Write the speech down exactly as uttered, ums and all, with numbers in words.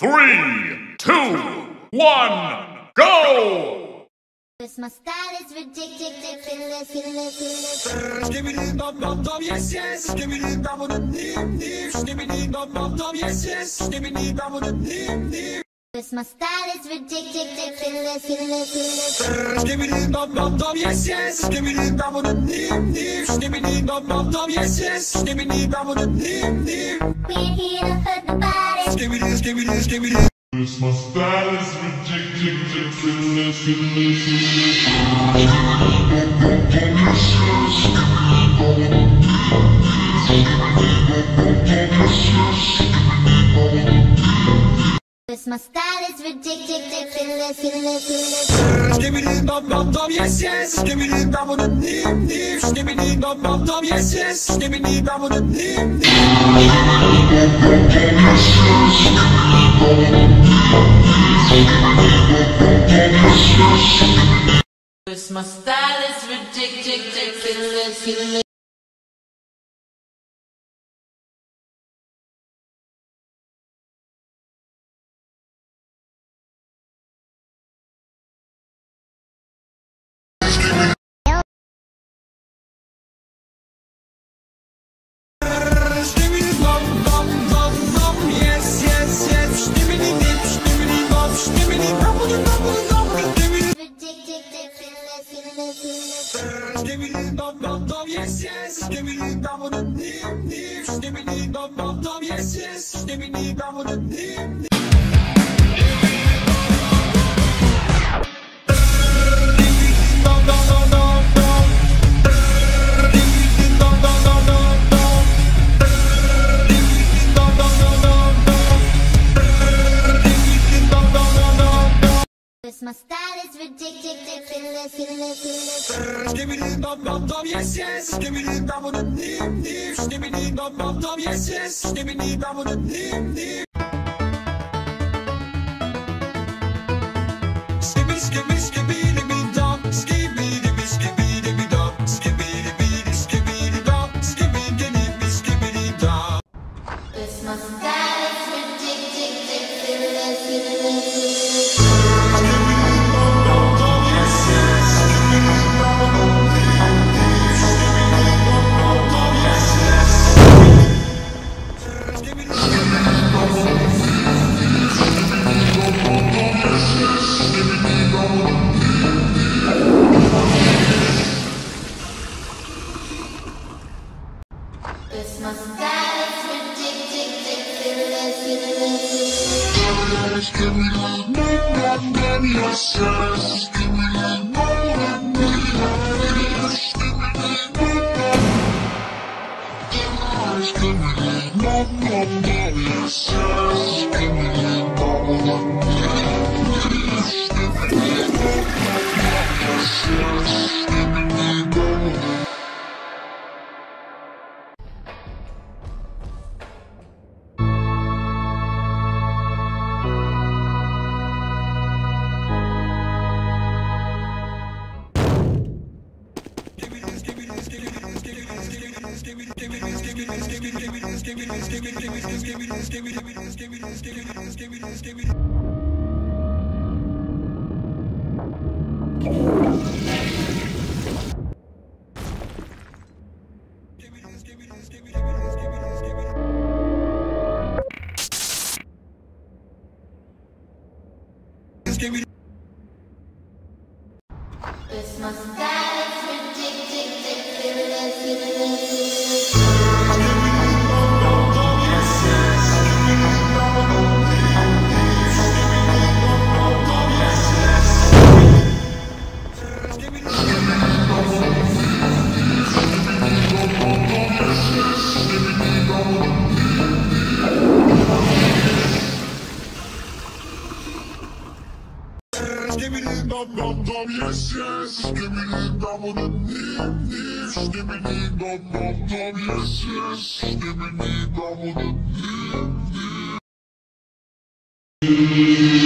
Three, two, one, go! This my style is ridiculous. Give me the dum dum dum, yes yes. Give me the dum dum nim nim. Give me the dum dum dum, yes yes. Give me the dum dum nim nim. This my style is ridiculous. Give me the dum dum dum, yes yes. Give me the dum dum nim nim. Give me the dum dum dum, yes yes. Give me the dum dum nim nim. We're here to hurt the body. Give me this, give me this, give me this. This my style is ridiculous. This my style is ridiculous. Give me the dum dum dum, yes yes. Give me the dum dum nim nim. Give me the dum dum dum, yes yes. Give me the dum dum nim nim. This my style is ridiculous. Give me the dum dum dum, yes yes. Give me the dum dum nim nim. Give me the dum dum dum, yes yes. Give me the dum dum nim nim. My style is ridiculous. Give me the dum dum dum, yes yes. Give me the dum dum nim nim. Give me the dum dum dum, yes yes. Give me the dum dum nim nim. Skip it, skip it, skip it. Give me the